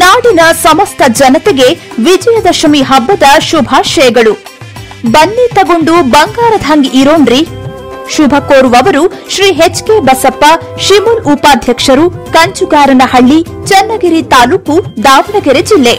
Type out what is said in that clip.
ನಾಡಿನ ಸಮಸ್ತ ಜನತೆಗೆ ವಿಜಯದಶಮಿ ಹಬ್ಬದ ಶುಭಾಶಯಗಳು। ಬನ್ನಿ ತಗೊಂಡು ಬಂಗಾರದ ಹಂಗಿ ಇರೋಣ್ರಿ। ಶುಭ ಕೋರುವವರು ಶ್ರೀ ಎಚ್ ಕೆ ಬಸಪ್ಪ ಶಿಮುಲ್ ಉಪಾಧ್ಯಕ್ಷರು, ಕಂಚುಗಾರನಹಳ್ಳಿ, ಚನ್ನಗಿರಿ ತಾಲೂಕು, ದಾವಣಗೆರೆ ಜಿಲ್ಲೆ।